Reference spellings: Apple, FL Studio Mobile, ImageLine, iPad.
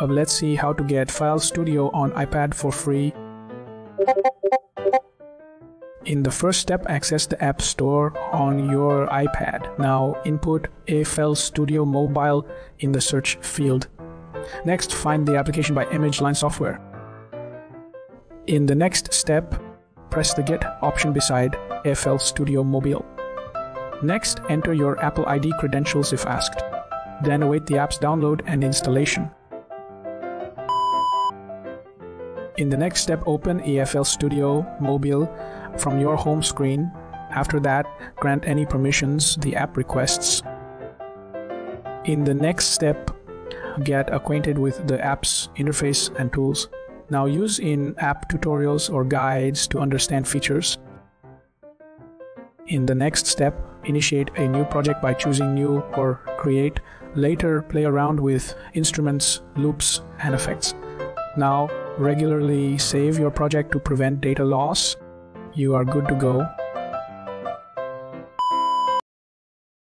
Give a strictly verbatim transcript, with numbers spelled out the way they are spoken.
Uh, let's see how to get F L Studio on iPad for free. In the first step, access the App Store on your iPad. Now input F L Studio Mobile in the search field. Next, find the application by ImageLine software. In the next step, press the Get option beside F L Studio Mobile. Next, enter your Apple I D credentials if asked. Then await the app's download and installation. In the next step, open F L Studio Mobile from your home screen. After that, grant any permissions the app requests. In the next step, get acquainted with the app's interface and tools. Now use in-app tutorials or guides to understand features. In the next step, initiate a new project by choosing New or Create. Later, play around with instruments, loops, and effects. Now, regularly save your project to prevent data loss. You are good to go.